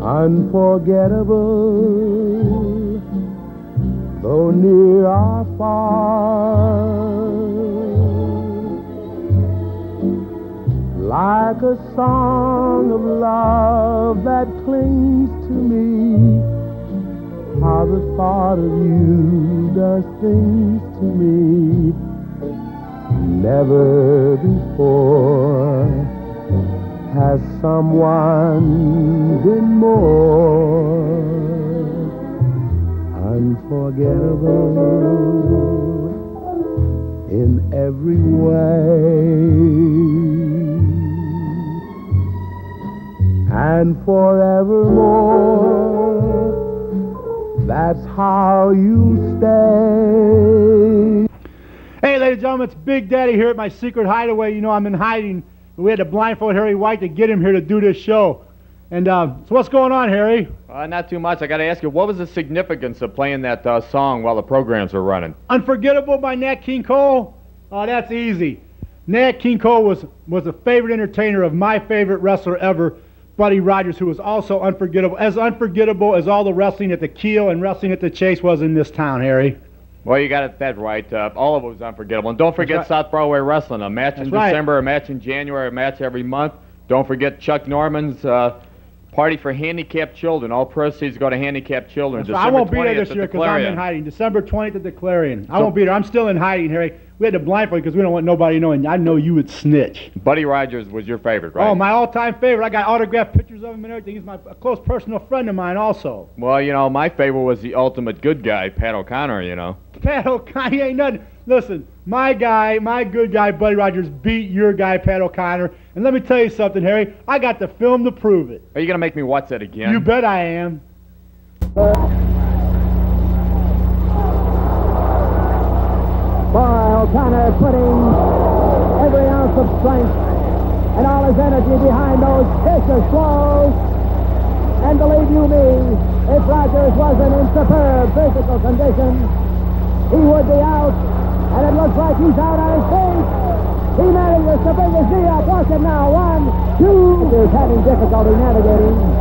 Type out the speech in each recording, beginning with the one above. unforgettable, though near or far. Like a song of love that clings to me, how the thought of you does things to me never before. Has someone been more unforgettable in every way? And forevermore, that's how you stay. Hey, ladies and gentlemen, it's Big Daddy here at my secret hideaway. You know I'm in hiding. We had to blindfold Harry White to get him here to do this show. And so what's going on, Harry? Not too much. I got to ask you, what was the significance of playing that song while the programs were running? Unforgettable by Nat King Cole? Oh, that's easy. Nat King Cole was a favorite entertainer of my favorite wrestler ever, Buddy Rogers, who was also unforgettable as all the wrestling at the Kiel and wrestling at the Chase was in this town, Harry. Well, you got it that right. All of it was unforgettable. And don't forget South Broadway Wrestling. A match in December, a match in January, a match every month. Don't forget Chuck Norman's Party for Handicapped Children. All proceeds go to handicapped children. I won't be there this year because I'm in hiding. December 20th at the Clarion. I won't be there. I'm still in hiding, Harry. We had to blindfold because we don't want nobody knowing. I know you would snitch. Buddy Rogers was your favorite, right? Oh, my all-time favorite. I got autographed pictures of him and everything. He's my close personal friend of mine also. Well, you know, my favorite was the ultimate good guy, Pat O'Connor, you know. Pat O'Connor, he ain't nothing. Listen, my good guy, Buddy Rogers, beat your guy, Pat O'Connor. And let me tell you something, Harry. I got the film to prove it. Are you going to make me watch that again? You bet I am. For O'Connor, putting every ounce of strength and all his energy behind those vicious blows. And believe you me, if Rogers wasn't in superb physical condition, he would be out. And it looks like he's out on his feet. He manages to bring his knee up. Watch it now. 1, 2. He's having difficulty navigating.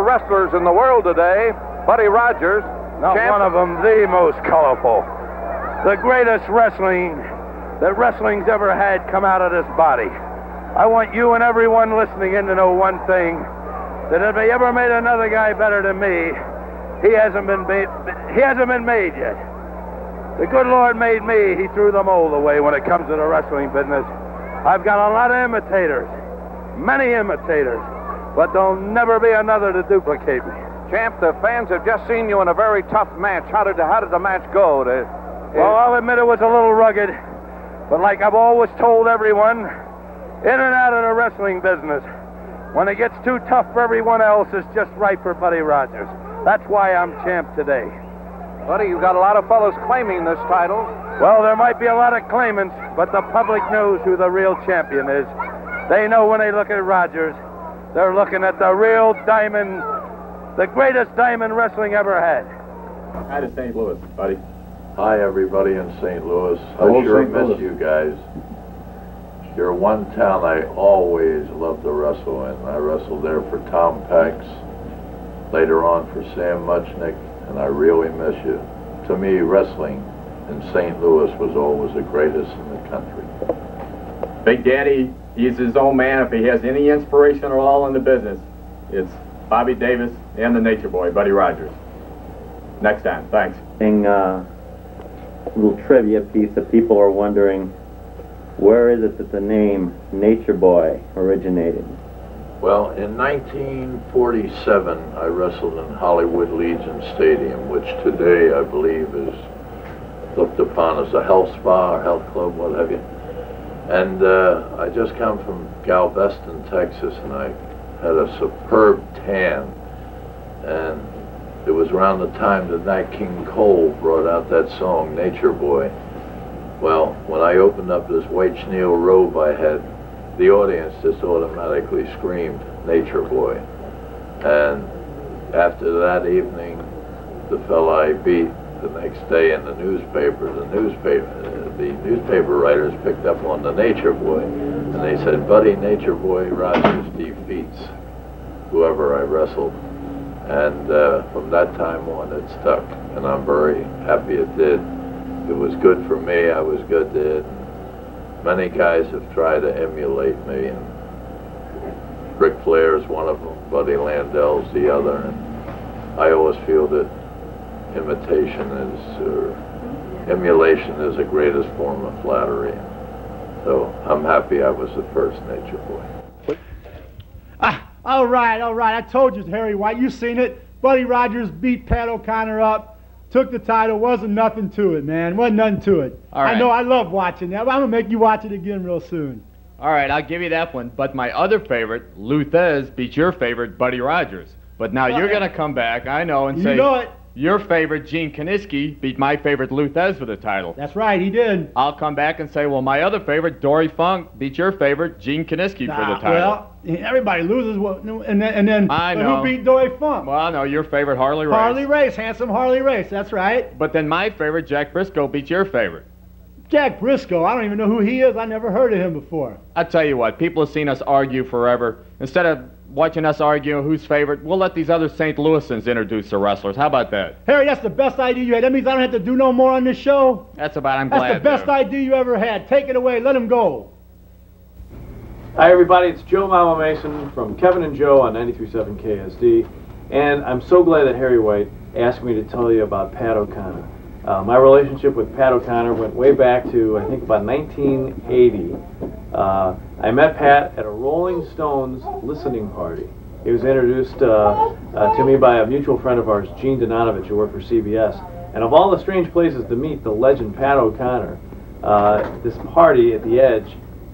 Wrestlers in the world today, Buddy Rogers. Not one of them, the most colorful. The greatest wrestling that wrestling's ever had come out of this body. I want you and everyone listening in to know one thing, that if they ever made another guy better than me, he hasn't been made yet. The good Lord made me. He threw them all away when it comes to the wrestling business. I've got a lot of imitators, many imitators, but there'll never be another to duplicate me. Champ, the fans have just seen you in a very tough match. How did the match go? Well, I'll admit it was a little rugged, but like I've always told everyone, in and out of the wrestling business, when it gets too tough for everyone else, it's just right for Buddy Rogers. That's why I'm champ today. Buddy, you've got a lot of fellows claiming this title. Well, there might be a lot of claimants, but the public knows who the real champion is. They know when they look at Rogers, they're looking at the real diamond, the greatest diamond wrestling ever had. Hi to St. Louis, Buddy. Hi, everybody in St. Louis. I sure miss you guys. You're one town I always loved to wrestle in. I wrestled there for Tom Peck, later on for Sam Muchnick, and I really miss you. To me, wrestling in St. Louis was always the greatest in the country. Big Daddy, he's his own man. If he has any inspiration at all in the business, it's Bobby Davis and the Nature Boy, Buddy Rogers. Next time, thanks. Little trivia piece that people are wondering, where is it that the name Nature Boy originated? Well, in 1947, I wrestled in Hollywood Legion Stadium, which today I believe is looked upon as a health spa or health club, what have you. And I just come from Galveston, Texas, and I had a superb tan. And it was around the time that Nat King Cole brought out that song, Nature Boy. Well, when I opened up this white chenille robe I had, the audience just automatically screamed, Nature Boy. And after that evening, the fella I beat the next day in the newspaper, the newspaper writers picked up on the Nature Boy, and they said, Buddy Nature Boy Rogers defeats whoever I wrestled. And from that time on, it stuck, and I'm very happy it did. It was good for me, I was good to it. Many guys have tried to emulate me, and Ric Flair is one of them, Buddy Landell's the other, and I always feel that emulation is the greatest form of flattery. So I'm happy I was the first Nature Boy. Ah! All right, I told you it's Harry White, you seen it. Buddy Rogers beat Pat O'Connor up, took the title, wasn't nothing to it, man. Wasn't nothing to it. All right. I know, I love watching that, but I'm going to make you watch it again real soon. All right, I'll give you that one, but my other favorite, Lou Thesz, beat your favorite, Buddy Rogers. But now you're going to come back, I know, and say, you know it. Your favorite, Gene Kiniski, beat my favorite, Lou Thesz, for the title. That's right, he did. I'll come back and say, well, my other favorite, Dory Funk, beat your favorite, Gene Kiniski, for the title. Well, everybody loses, and then I know. Who beat Dory Funk? Well, no, your favorite, Harley Race. Harley Race, handsome Harley Race, that's right. But then my favorite, Jack Brisco, beat your favorite. Jack Brisco, I don't even know who he is. I never heard of him before. I'll tell you what, people have seen us argue forever. Instead of watching us argue who's favorite, we'll let these other St. Louisans introduce the wrestlers. How about that? Harry, that's the best idea you had. That means I don't have to do no more on this show? That's about it. I'm glad. That's the best idea you ever had. Take it away. Let him go. Hi, everybody. It's Joe Mama Mason from Kevin and Joe on 93.7 KSD. And I'm so glad that Harry White asked me to tell you about Pat O'Connor. My relationship with Pat O'Connor went way back to, I think, about 1980. I met Pat at a Rolling Stones listening party. He was introduced to me by a mutual friend of ours, Gene Donanovich, who worked for CBS. And of all the strange places to meet the legend Pat O'Connor, this party at the Edge,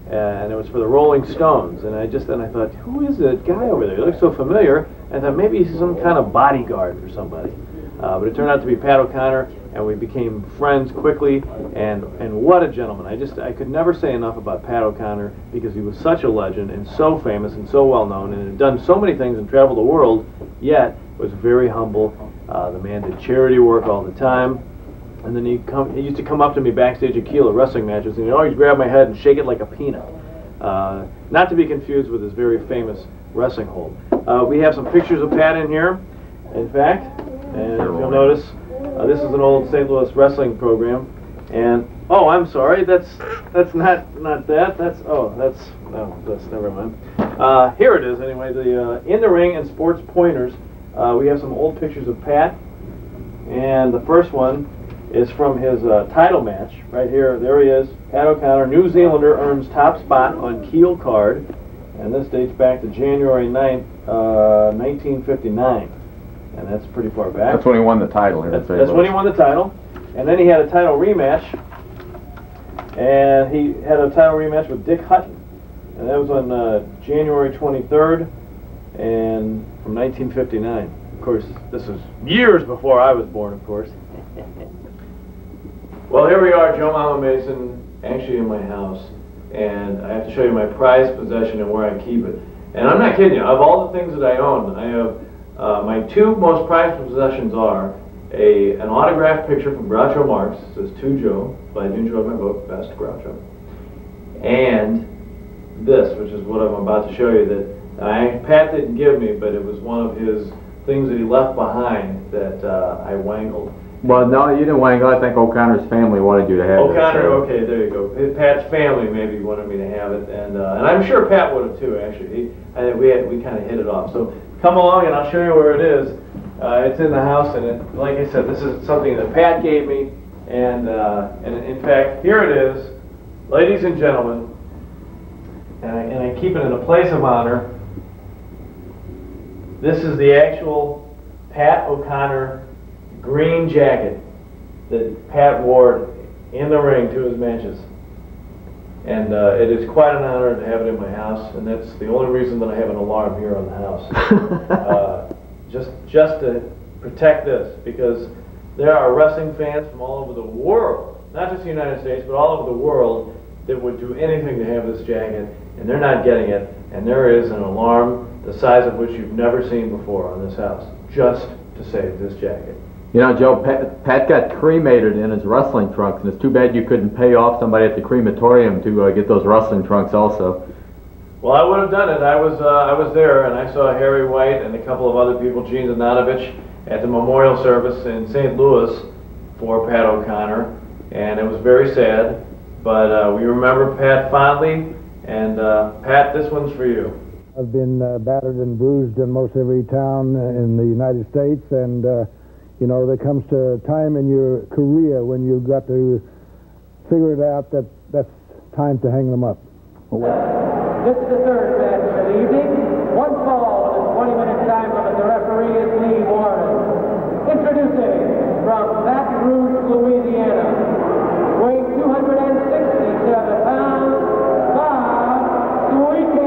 and it was for the Rolling Stones. And I thought, who is that guy over there? He looks so familiar. And I thought maybe he's some kind of bodyguard for somebody. But it turned out to be Pat O'Connor, and we became friends quickly, and what a gentleman. I could never say enough about Pat O'Connor, because he was such a legend and so famous and so well known, and had done so many things and traveled the world, yet was very humble. The man did charity work all the time, and then he used to come up to me backstage at Kiel at wrestling matches, and he'd always grab my head and shake it like a peanut. Not to be confused with his very famous wrestling hold. We have some pictures of Pat in here, in fact. And you'll notice, this is an old St. Louis wrestling program, and, oh, I'm sorry, never mind. Here it is, anyway, the In the Ring and Sports Pointers. We have some old pictures of Pat, and the first one is from his title match, right here. There he is, Pat O'Connor, New Zealander, earns top spot on Kiel card, and this dates back to January 9th, 1959. And that's pretty far back. That's when he won the title. That's when he won the title. And then he had a title rematch. And he had a title rematch with Dick Hutton. And that was on January 23rd and from 1959. Of course, this is years before I was born, of course. Well, here we are, Joe Mama Mason, actually in my house. And I have to show you my prized possession and where I keep it. And I'm not kidding you. Of all the things that I own, I have... my two most prized possessions are an autographed picture from Groucho Marx. It says, "To Joe," by June Joe, my book, Best Groucho. And this, which is what I'm about to show you, that Pat didn't give me, but it was one of his things that he left behind that I wangled. Well, no, you didn't want to go. I think O'Connor's family wanted you to have it. O'Connor, okay, there you go. Pat's family maybe wanted me to have it, and I'm sure Pat would have too. Actually, we kind of hit it off. So come along, and I'll show you where it is. It's in the house, and like I said, this is something that Pat gave me, and in fact, here it is, ladies and gentlemen, and I keep it in a place of honor. This is the actual Pat O'Connor green jacket that Pat wore in the ring to his matches, and it is quite an honor to have it in my house, and that's the only reason that I have an alarm here on the house, just to protect this, because there are wrestling fans from all over the world, not just the United States, but all over the world, that would do anything to have this jacket, and they're not getting it, and there is an alarm the size of which you've never seen before on this house, just to save this jacket. You know, Joe, Pat got cremated in his wrestling trunks, and it's too bad you couldn't pay off somebody at the crematorium to get those wrestling trunks also. Well, I would have done it. I was there, and I saw Harry White and a couple of other people, Gene Donatovich, at the memorial service in St. Louis for Pat O'Connor, and it was very sad, but we remember Pat fondly, and Pat, this one's for you. I've been battered and bruised in most every town in the United States, and you know, there comes to a time in your career when you've got to figure it out that that's time to hang them up. This is the third match of the evening. One fall in a 20-minute time limit. The referee is Lee Warren. Introducing from Baton Rouge, Louisiana, weighing 267 pounds, Bob Sweetin.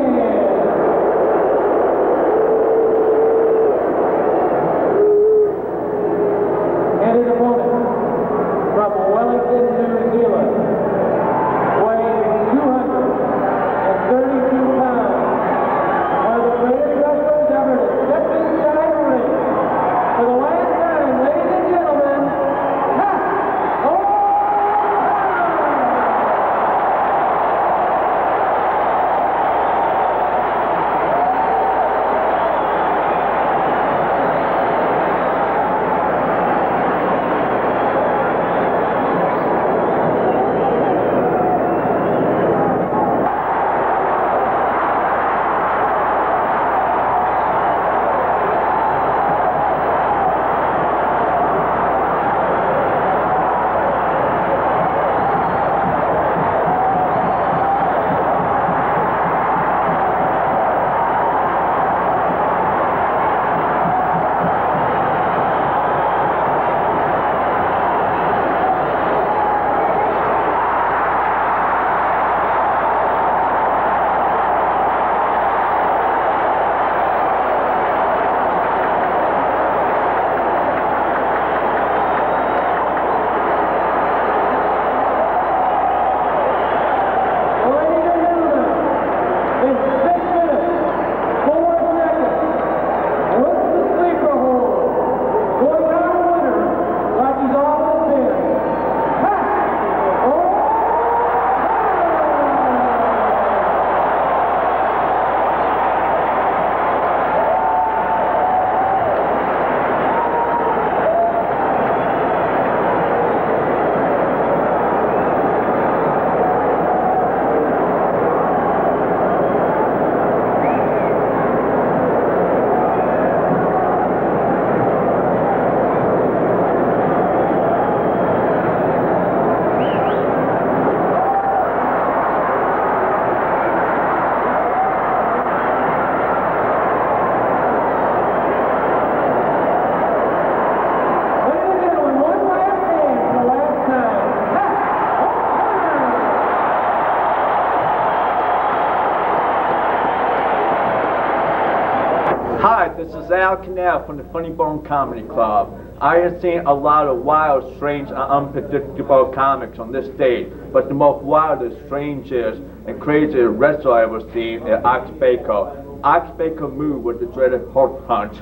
This is Al Canal from the Funny Bone Comedy Club. I have seen a lot of wild, strange, and unpredictable comics on this stage, but the most wildest, strangest, and craziest wrestler I ever seen is Ox Baker. Ox Baker moved with the dreaded Hulk punch.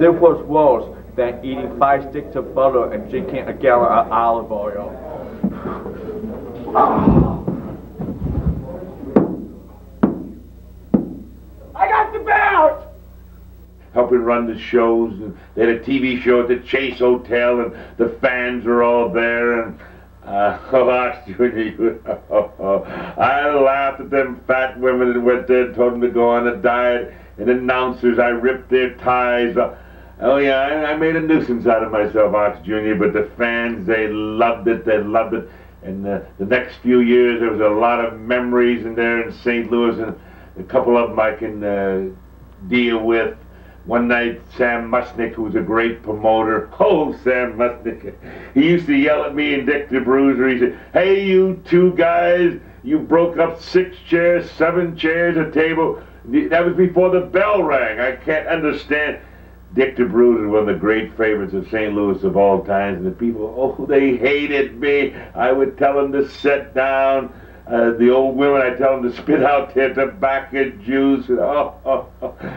This was worse than eating 5 sticks of butter and drinking a gallon of olive oil. I got the belt! up and run the shows, and they had a TV show at the Chase Hotel, and the fans were all there, and I laughed at them fat women that went there and told them to go on a diet, and announcers, I ripped their ties. Oh yeah, I made a nuisance out of myself, Ox Jr., but the fans, they loved it, and the next few years there was a lot of memories in there in St. Louis, and a couple of them I can deal with. One night, Sam Muchnick, who was a great promoter, oh, Sam Muchnick, he used to yell at me and Dick the Bruiser. He said, "Hey, you two guys, you broke up 6 chairs, 7 chairs, a table." That was before the bell rang. I can't understand. Dick the Bruiser, one of the great favorites of St. Louis of all times, and the people, oh, they hated me. I would tell them to sit down. The old women, I tell them to spit out their tobacco juice.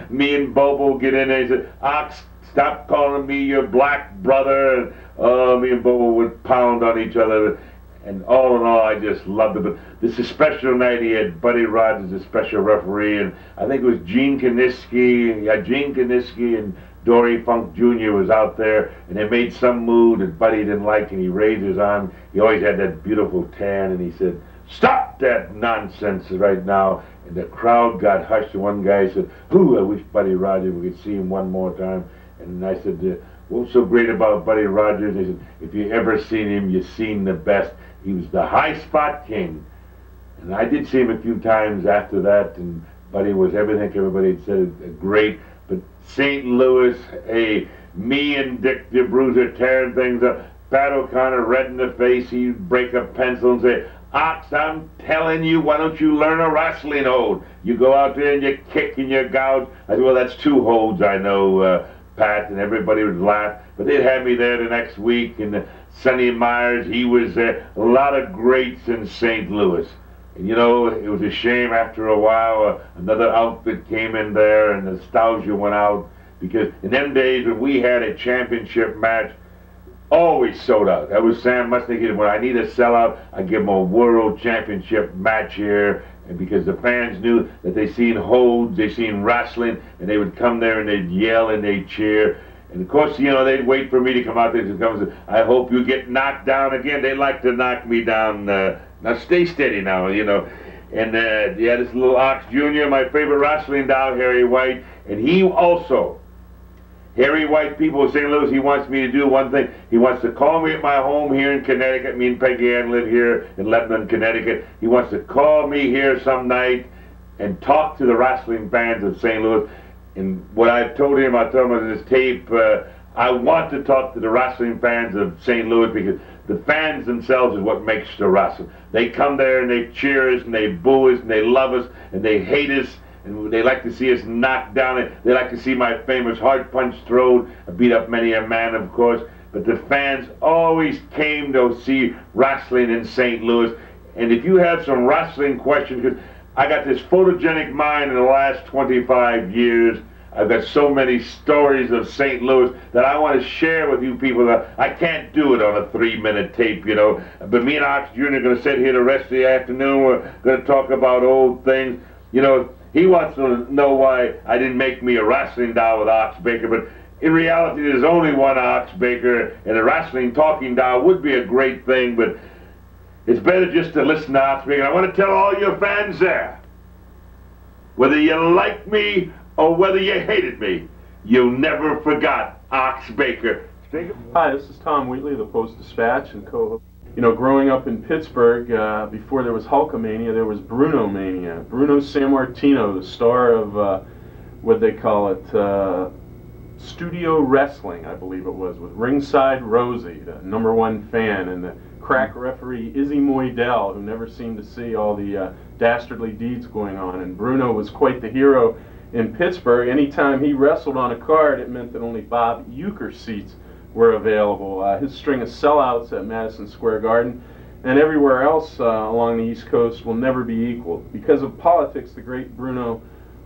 Me and Bobo would get in there and say, "Ox, stop calling me your black brother." And, me and Bobo would pound on each other. And all in all, I just loved it. But this is a special night. He had Buddy Rogers, a special referee, and I think it was Gene Kiniski. Yeah, Gene Kiniski and Dory Funk Jr. was out there, and they made some move that Buddy didn't like, and he raised his arm. He always had that beautiful tan, and he said, "Stop that nonsense right now." And the crowd got hushed, and one guy said, "Who? I wish Buddy Rogers, we could see him one more time." And I said, "What's so great about Buddy Rogers?" He said, "If you ever seen him, you seen the best. He was the high spot king." And I did see him a few times after that, and Buddy was everything everybody had said, great. But St. Louis, hey, me and Dick the Bruiser tearing things up. Pat O'Connor, red in the face, he'd break a pencil and say, "Ox, I'm telling you, why don't you learn a wrestling hold? You go out there and you kick and you gouge." I said, "Well, that's 2 holds, I know, Pat," and everybody would laugh. But they'd have me there the next week, and Sonny Myers, he was there. A lot of greats in St. Louis. And, you know, it was a shame after a while, another outfit came in there, and nostalgia went out. Because in them days, when we had a championship match, always sold out. That was Sam Muchnick. When I need a sellout, I give him a world championship match here, and because the fans knew that they seen holds, they seen wrestling, and they would come there and they'd yell and they'd cheer. And of course, you know, they'd wait for me to come out there and come and say, "I hope you get knocked down again." They like to knock me down. Now stay steady now, you know. And yeah, this little Ox Jr., my favorite wrestling doll, Harry White, and he also. Harry White, people of St. Louis, he wants me to do one thing. He wants to call me at my home here in Connecticut. Me and Peggy Ann live here in Lebanon, Connecticut. He wants to call me here some night and talk to the wrestling fans of St. Louis. And what I've told him, I told him on this tape, I want to talk to the wrestling fans of St. Louis, because the fans themselves is what makes the wrestling. They come there and they cheer us and they boo us and they love us and they hate us. And they like to see us knocked down. They like to see my famous hard punch thrown. I beat up many a man, of course. But the fans always came to see wrestling in St. Louis. And if you have some wrestling questions, because I got this photogenic mind in the last 25 years. I've got so many stories of St. Louis that I want to share with you people. That I can't do it on a 3-minute tape, you know. But me and Ox Jr. are going to sit here the rest of the afternoon. We're going to talk about old things, you know. He wants to know why I didn't make me a wrestling doll with Ox Baker, but in reality there's only one Ox Baker, and a wrestling talking doll would be a great thing, but it's better just to listen to Ox Baker. I want to tell all your fans there, whether you like me or whether you hated me, you never forgot Ox Baker. Hi, this is Tom Wheatley, the Post-Dispatch and co-host. You know, growing up in Pittsburgh, before there was Hulkamania, there was Bruno Mania. Bruno Sammartino, the star of, what they call it, studio wrestling, I believe it was, with Ringside Rosie, the #1 fan, and the crack referee Izzy Moidell, who never seemed to see all the dastardly deeds going on. And Bruno was quite the hero in Pittsburgh. Anytime he wrestled on a card, it meant that only Bob Uecker seats were available. His string of sellouts at Madison Square Garden and everywhere else along the East Coast will never be equaled. Because of politics, the great Bruno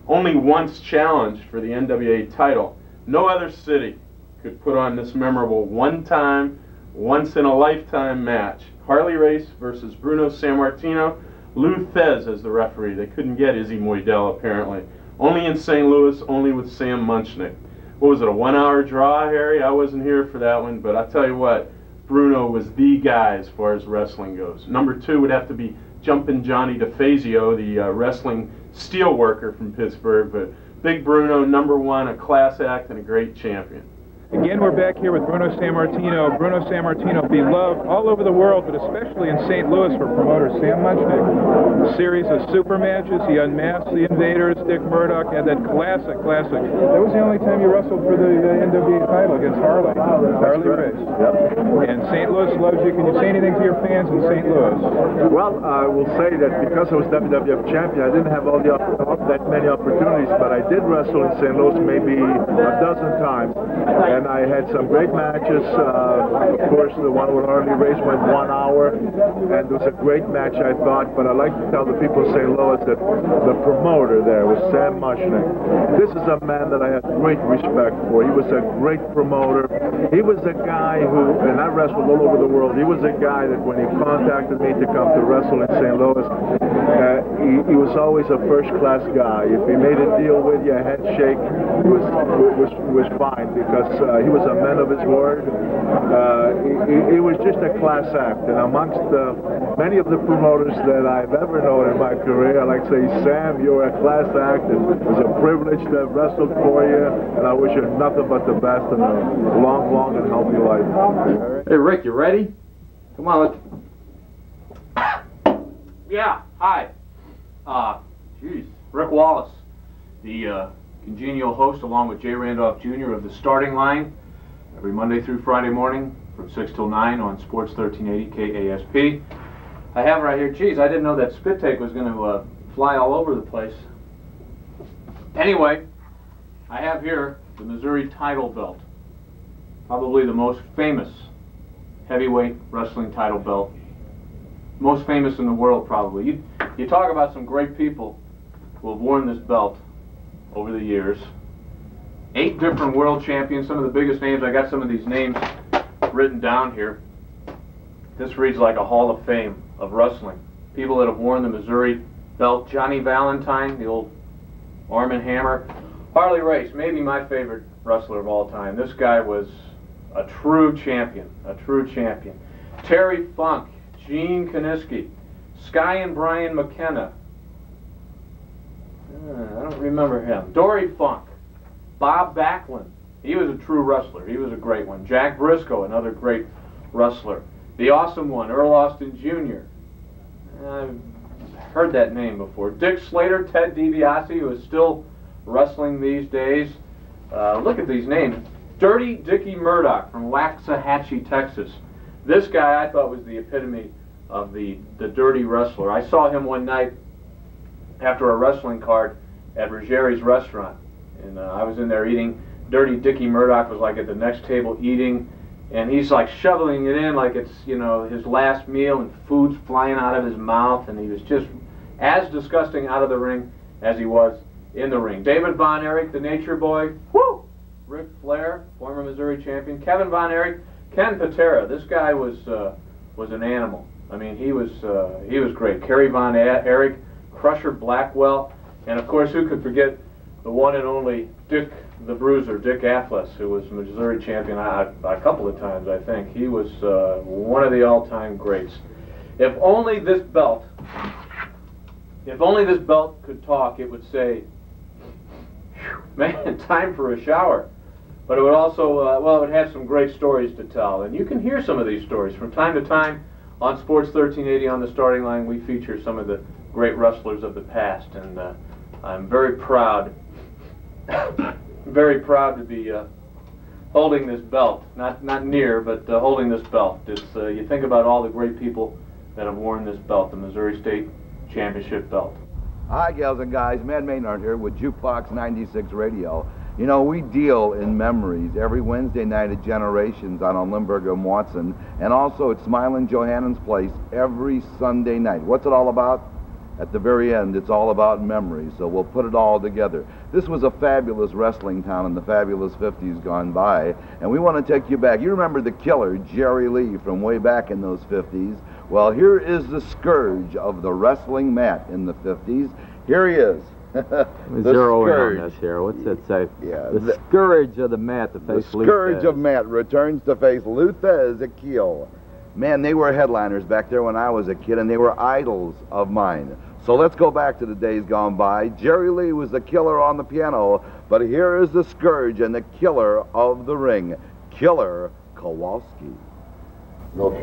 only once challenged for the NWA title. No other city could put on this memorable one-time, once-in-a-lifetime match. Harley Race versus Bruno Sammartino, Lou Thesz as the referee. They couldn't get Izzy Moidell, apparently. Only in St. Louis, only with Sam Muchnick. what was it, a 1 hour draw, Harry? I wasn't here for that one, but I tell you what, Bruno was the guy as far as wrestling goes. Number two would have to be Jumpin' Johnny DeFazio, the wrestling steel worker from Pittsburgh, but Big Bruno, number one, a class act and a great champion. Again, we're back here with Bruno Sammartino. Bruno Sammartino beloved all over the world, but especially in St. Louis for promoter Sam Muchnick. A series of super matches. He unmasked the Invaders, Dick Murdoch, and that classic. That was the only time you wrestled for the NWA title against Harley. Harley Race. Yep. And St. Louis loves you. Can you say anything to your fans in St. Louis? Well, I will say that because I was WWF champion, I didn't have all the that many opportunities, but I did wrestle in St. Louis maybe a dozen times. And I had some great matches. Of course, the one with Harley Race went 1 hour, and it was a great match, I thought. But I like to tell the people of St. Louis that the promoter there was Sam Muchnick. This is a man that I had great respect for. He was a great promoter. He was a guy who, and I wrestled all over the world, he was a guy that when he contacted me to come to wrestle in St. Louis, he was always a first-class guy. If he made a deal with you, a handshake was fine, because he was a man of his word. He was just a class act, and amongst many of the promoters that I've ever known in my career, I like to say, Sam, you're a class act, and it was a privilege to have wrestled for you, and I wish you nothing but the best in a long, long and healthy life. Hey, Rick, you ready? Come on, let's... Yeah, hi. Geez, Rick Wallace, the congenial host, along with Jay Randolph Jr. of The Starting Line, every Monday through Friday morning from 6 till 9 on Sports 1380 KASP. I have right here, geez, I didn't know that spit take was going to fly all over the place. Anyway, I have here the Missouri title belt, probably the most famous heavyweight wrestling title belt, most famous in the world probably. You talk about some great people who have worn this belt over the years. 8 different world champions, some of the biggest names. I got some of these names written down here. This reads like a Hall of Fame of wrestling. People that have worn the Missouri belt: Johnny Valentine, the old Arm and Hammer. Harley Race, maybe my favorite wrestler of all time. This guy was a true champion, a true champion. Terry Funk, Gene Kiniski, Sky and Brian McKenna. I don't remember him. Dory Funk, Bob Backlund. He was a true wrestler. He was a great one. Jack Brisco, another great wrestler. The Awesome One, Earl Austin Jr. I've heard that name before. Dick Slater, Ted DiBiase, who is still wrestling these days. Look at these names. Dirty Dickie Murdoch from Waxahachie, Texas. This guy I thought was the epitome of the dirty wrestler. I saw him one night after a wrestling card at Ruggieri's restaurant, and I was in there eating. Dirty Dickie Murdoch was like at the next table eating, and he's like shoveling it in like it's, you know, his last meal, and food's flying out of his mouth, and he was just as disgusting out of the ring as he was in the ring. David Von Erich, the Nature Boy. Woo! Ric Flair, former Missouri champion. Kevin Von Erich. Ken Patera, this guy was an animal. I mean, he was great. Kerry Von Erich, Crusher Blackwell, and of course, who could forget the one and only Dick the Bruiser, Dick Atlas, who was Missouri champion a couple of times, I think. He was one of the all-time greats. If only this belt could talk, it would say, man, time for a shower. But it would also, well, it would have some great stories to tell. And you can hear some of these stories from time to time on Sports 1380 on The Starting Line. We feature some of the great wrestlers of the past, and I'm very proud, very proud to be holding this belt. Not near, but holding this belt. It's you think about all the great people that have worn this belt, the Missouri State Championship belt. Hi, gals and guys, Mad Maynard here with Jukebox 96 Radio. You know, we deal in memories every Wednesday night at Generations out on Lindbergh and Watson, and also at Smiling Johannon's place every Sunday night. What's it all about? At the very end, it's all about memories, so we'll put it all together. This was a fabulous wrestling town in the fabulous 50s gone by, and we want to take you back. You remember the killer, Jerry Lee, from way back in those 50s. Well, here is the scourge of the wrestling mat in the 50s. Here he is. Zero in on this here. What's it say? Yeah, the scourge of the mat to face Lou Thesz. The scourge of mat returns to face Lou Thesz at Kiel. Man, they were headliners back there when I was a kid, and they were idols of mine. So let's go back to the days gone by. Jerry Lee was the killer on the piano, but here is the scourge and the killer of the ring, Killer Kowalski. I don't know if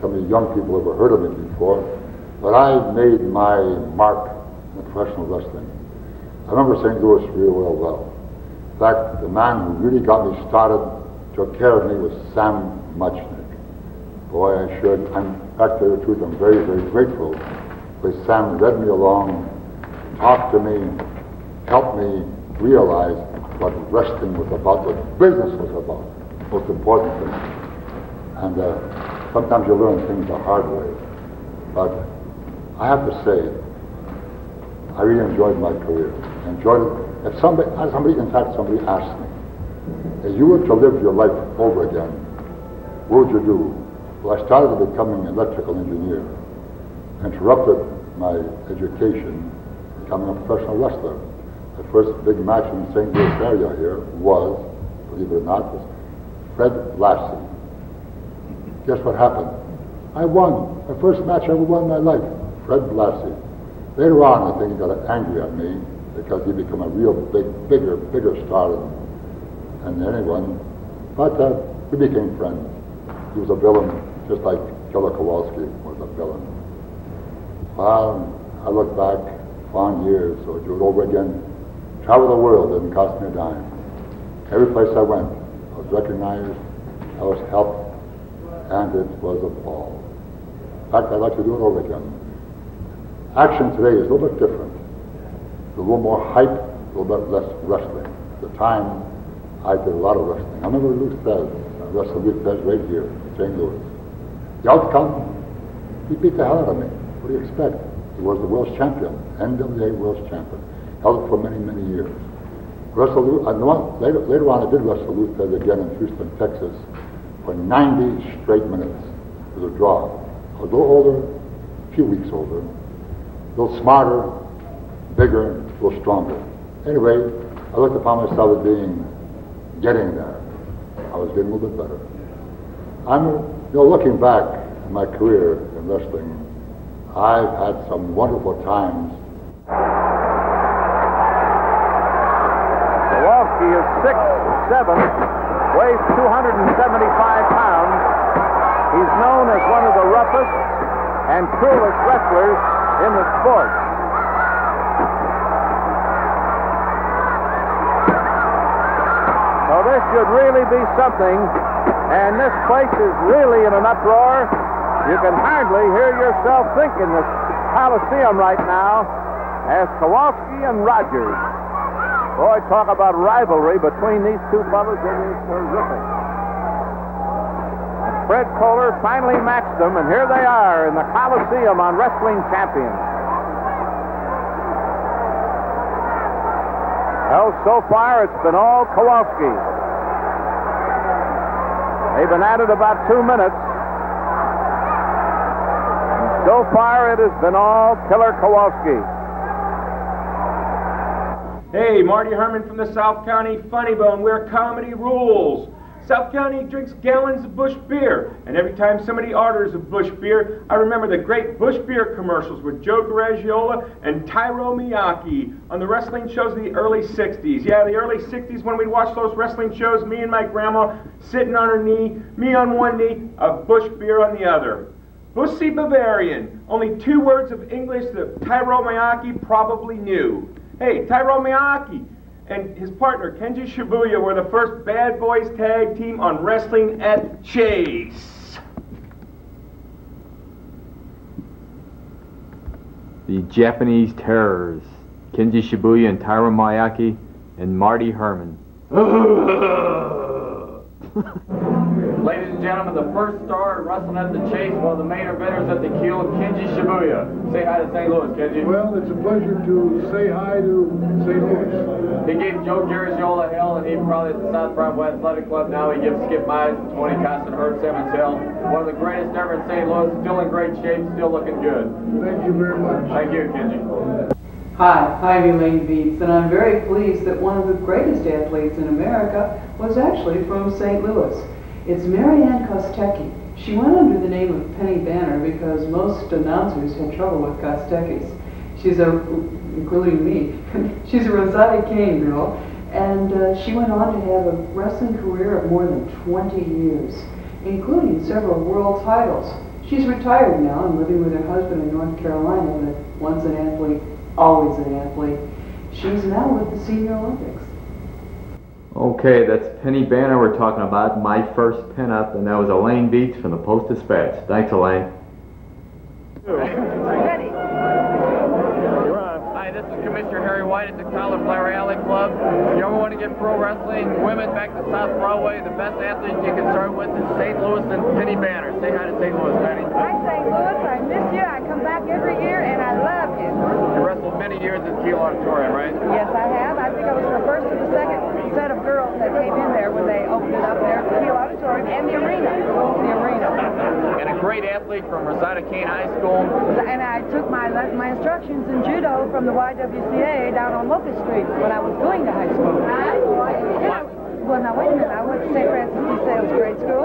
some of the young people ever heard of him before, but I made my mark in professional wrestling. I remember St. Louis real well. In fact, the man who really got me started, took care of me, was Sam Muchnick. Boy, I should. In fact, to tell the truth, I'm very, very grateful. Because Sam led me along, talked to me, helped me realize what wrestling was about, what business was about, most important thing. And sometimes you learn things the hard way. But I have to say, I really enjoyed my career. I enjoyed it. If somebody asked me, if you were to live your life over again, what would you do? Well, I started becoming an electrical engineer. Interrupted my education, becoming a professional wrestler. The first big match in the St. Louis area here was, believe it or not, was Fred Lassie. Guess what happened? I won. The first match I ever won in my life, Fred Lassie. Later on, I think he got angry at me because he became a real bigger star than anyone. But we became friends. He was a villain, just like Killer Kowalski was a villain. I look back fond years, so I do it over again. Travel the world didn't cost me a dime. Every place I went, I was recognized, I was helped, and it was a ball. In fact, I'd like to do it over again. Action today is a little bit different. A little more hype, a little bit less wrestling. At the time, I did a lot of wrestling. I remember Lou Thesz. I wrestled Lou Thesz right here in St. Louis. The outcome, he beat the hell out of me. What do you expect? He was the world's champion, NWA world's champion. Held it for many, many years. Later on, I did wrestle Lou Thesz again in Houston, Texas, for 90 straight minutes. It was a draw. I was a little older, a few weeks older, a little smarter, bigger, a little stronger. Anyway, I looked upon myself as getting there. I was getting a little bit better. Looking back at my career in wrestling, I've had some wonderful times. Kowalski is 6'7", weighs 275 pounds. He's known as one of the roughest and cruelest wrestlers in the sport. So this should really be something, and this place is really in an uproar. You can hardly hear yourself think in this Coliseum right now as Kowalski and Rogers. Boy, talk about rivalry between these two fellas. It is terrific. Fred Kohler finally matched them, and here they are in the Coliseum on Wrestling Champions. Well, so far it's been all Kowalski. They've been at it about 2 minutes. So far, it has been all Killer Kowalski. Hey, Marty Herman from the South County Funny Bone, where comedy rules. South County drinks gallons of Busch beer, and every time somebody orders a Busch beer, I remember the great Busch beer commercials with Joe Garagiola and Taro Miyaki on the wrestling shows of the early 60s. Yeah, the early 60s when we watched those wrestling shows, me and my grandma sitting on her knee, me on one knee, a Busch beer on the other. Bussi Bavarian, only 2 words of English that Taro Miyaki probably knew. Hey, Taro Miyaki and his partner Kinji Shibuya were the first Bad Boys tag team on Wrestling at Chase. The Japanese Terrors, Kinji Shibuya and Taro Miyaki and Marty Herman. Ladies and gentlemen, the first star at Wrestling at the Chase, one of the main eventers at the Kiel, Kinji Shibuya. Say hi to St. Louis, Kinji. Well, it's a pleasure to say hi to St. Louis. He gave Joe Garagiola hell, and he probably at the South Bravo Athletic Club now. He gives Skip Mize, Tony Constant, Herb Simmons hell. One of the greatest ever in St. Louis, still in great shape, still looking good. Thank you very much. Thank you, Kinji. Hi, I'm Elaine Beats, and I'm very pleased that one of the greatest athletes in America was actually from St. Louis. It's Mary Ann Kostecki. She went under the name of Penny Banner because most announcers had trouble with Kosteckis. She's a, including me, she's a Rosati Cane girl, and she went on to have a wrestling career of more than 20 years, including several world titles. She's retired now and living with her husband in North Carolina, but once an athlete, always an athlete. She's now with the Senior Olympics. Okay, that's Penny Banner we're talking about, my first pinup, and that was Elaine Beats from the Post-Dispatch. Thanks, Elaine. Hi, this is Commissioner Harry White at the College Flower Alley Club. If you ever want to get pro wrestling women back to South Broadway, the best athlete you can start with is St. Louis and Penny Banner. Say hi to St. Louis, Penny. Hi, St. Louis. I miss you. I come back every year, and I love you. You wrestled many years at Kiel Auditorium, right? Yes, I have. I think I was the first or the second set of girls that came in there when they opened it up there at the Kiel Auditorium and the arena. The arena. And a great athlete from Rosati Cane High School. And I took my instructions in judo from the YWCA down on Locust Street when I was going to high school. Well, now, wait a minute. I went to St. Francis de Sales grade school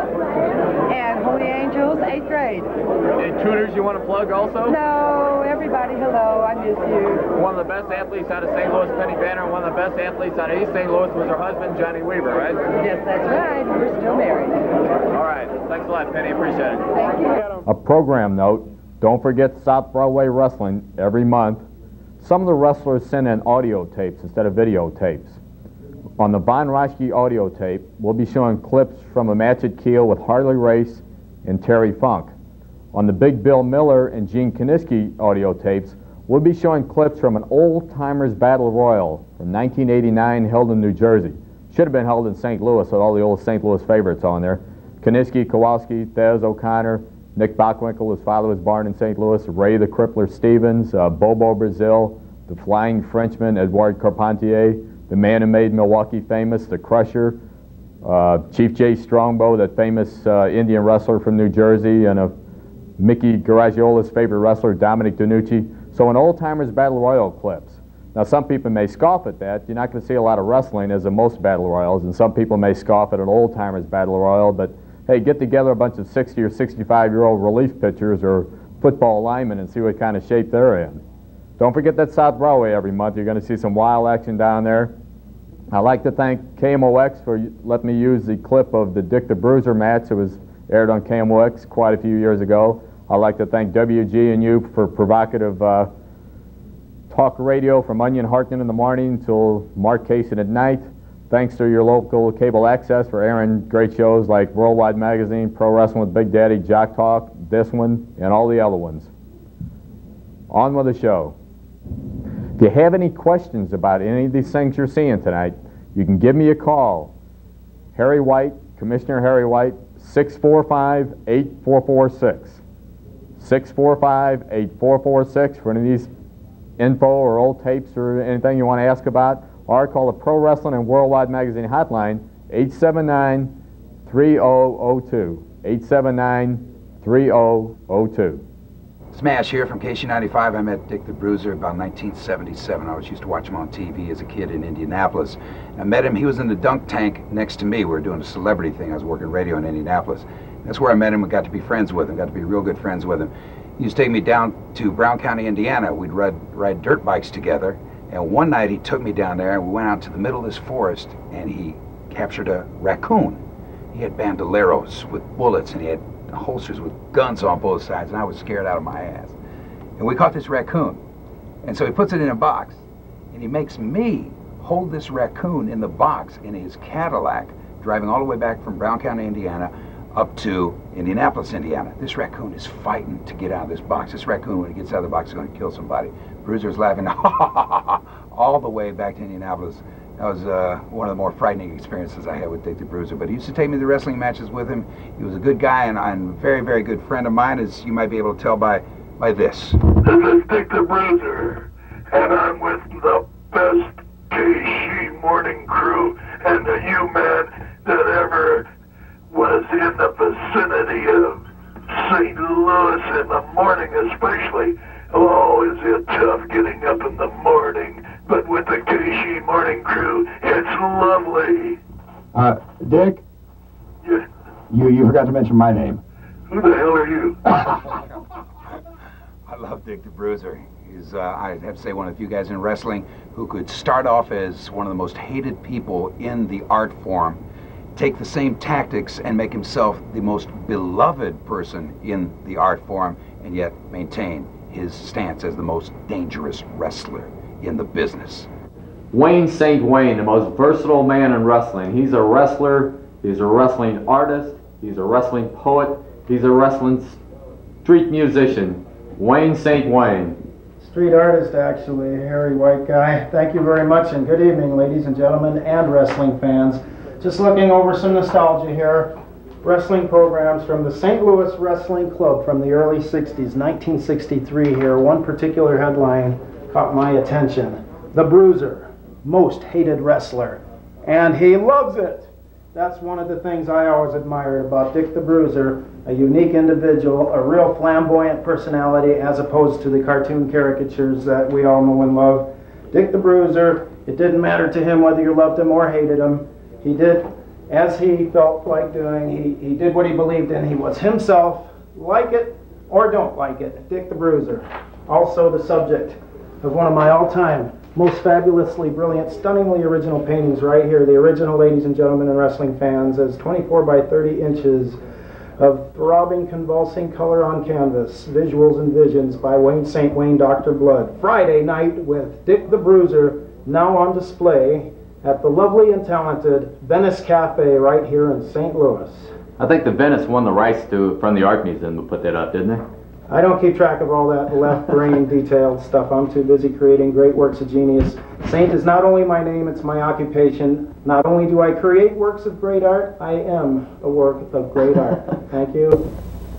and Holy Angels, 8th grade. Any tutors you want to plug also? No, everybody, hello. I miss you. One of the best athletes out of St. Louis, Penny Banner, and one of the best athletes out of East St. Louis was her husband, Johnny Weaver, right? Yes, that's right. We're still married. All right. Thanks a lot, Penny. Appreciate it. Thank you. A program note, don't forget South Broadway Wrestling every month. Some of the wrestlers send in audio tapes instead of videotapes. On the Von Roschke audio tape, we'll be showing clips from a match at Kiel with Harley Race and Terry Funk. On the Big Bill Miller and Gene Kiniski audio tapes, we'll be showing clips from an old-timers battle royal from 1989 held in New Jersey. Should have been held in St. Louis with all the old St. Louis favorites on there. Kiniski, Kowalski, Thesz, O'Connor, Nick Bockwinkel, his father was born in St. Louis, Ray the Crippler Stevens, Bobo Brazil, the Flying Frenchman, Edouard Carpentier, the man who made Milwaukee famous, the Crusher, Chief Jay Strongbow, that famous Indian wrestler from New Jersey, and Mickey Garagiola's favorite wrestler, Dominic DiNucci. So an old-timers battle royal clips. Now some people may scoff at that. You're not going to see a lot of wrestling as in most battle royals, and some people may scoff at an old-timers battle royal, but hey, get together a bunch of 60 or 65-year-old relief pitchers or football linemen and see what kind of shape they're in. Don't forget that South Broadway every month. You're going to see some wild action down there. I'd like to thank KMOX for letting me use the clip of the Dick the Bruiser match that was aired on KMOX quite a few years ago. I'd like to thank WGNU for provocative talk radio from Onion Hartman in the morning till Mark Kaysen at night. Thanks to your local cable access for airing great shows like Worldwide Magazine, Pro Wrestling with Big Daddy, Jock Talk, this one, and all the other ones. On with the show. If you have any questions about any of these things you're seeing tonight, you can give me a call. Harry White, Commissioner Harry White, 645-8446. 645-8446 for any of these info or old tapes or anything you want to ask about. Or call the Pro Wrestling and Worldwide Magazine hotline, 879-3002, 879-3002. Smash here from KC95. I met Dick the Bruiser about 1977. I always used to watch him on TV as a kid in Indianapolis. I met him. He was in the dunk tank next to me. We were doing a celebrity thing. I was working radio in Indianapolis. That's where I met him. We got to be friends with him, got to be real good friends with him. He used to take me down to Brown County, Indiana. We'd ride dirt bikes together. And one night he took me down there and we went out to the middle of this forest and he captured a raccoon. He had bandoleros with bullets and he had holsters with guns on both sides and I was scared out of my ass. And we caught this raccoon. And so he puts it in a box and he makes me hold this raccoon in the box in his Cadillac, driving all the way back from Brown County, Indiana, up to Indianapolis, Indiana. This raccoon is fighting to get out of this box. This raccoon, when it gets out of the box, is going to kill somebody. Bruiser's laughing all the way back to Indianapolis. That was one of the more frightening experiences I had with Dick the Bruiser. But he used to take me to wrestling matches with him. He was a good guy and very, very good friend of mine, as you might be able to tell by this. This is Dick the Bruiser, and I'm with the best KC morning crew and the U-Man that ever was in the vicinity of St. Louis in the morning especially. Oh, is it tough getting up in the morning? lovely. Dick? Yes? You forgot to mention my name. Who the hell are you? I love Dick the Bruiser. He's, I'd have to say, one of the few guys in wrestling who could start off as one of the most hated people in the art form, take the same tactics and make himself the most beloved person in the art form, and yet maintain his stance as the most dangerous wrestler in the business. Wayne St. Wayne, the most versatile man in wrestling. He's a wrestler, he's a wrestling artist, he's a wrestling poet, he's a wrestling street musician. Wayne St. Wayne. Street artist, actually, hairy white guy. Thank you very much, and good evening, ladies and gentlemen, and wrestling fans. Just looking over some nostalgia here. Wrestling programs from the St. Louis Wrestling Club from the early 60s, 1963 here. One particular headline caught my attention. The Bruiser, most hated wrestler, and he loves it. That's one of the things I always admired about Dick the Bruiser, a unique individual, a real flamboyant personality as opposed to the cartoon caricatures that we all know and love. Dick the Bruiser, it didn't matter to him whether you loved him or hated him. He did as he felt like doing, he did what he believed in, he was himself, like it or don't like it. Dick the Bruiser, also the subject of one of my all-time most fabulously brilliant, stunningly original paintings right here, the original, ladies and gentlemen and wrestling fans, as 24 by 30 inches of throbbing, convulsing color on canvas, visuals and visions by Wayne St. Wayne, Dr. Blood. Friday night with Dick the Bruiser, now on display at the lovely and talented Venice Cafe right here in St. Louis. I think the Venice won the rights to from the Art Museum to put that up, didn't it? I don't keep track of all that left brain detailed stuff. I'm too busy creating great works of genius. Saint is not only my name, it's my occupation. Not only do I create works of great art, I am a work of great art. Thank you.